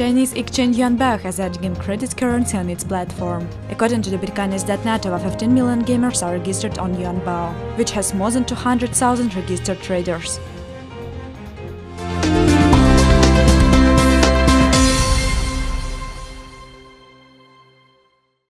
Chinese exchange Yuanbao has added game credit currency on its platform. According to the Bitcoinist.net, over 15 million gamers are registered on Yuanbao, which has more than 200,000 registered traders.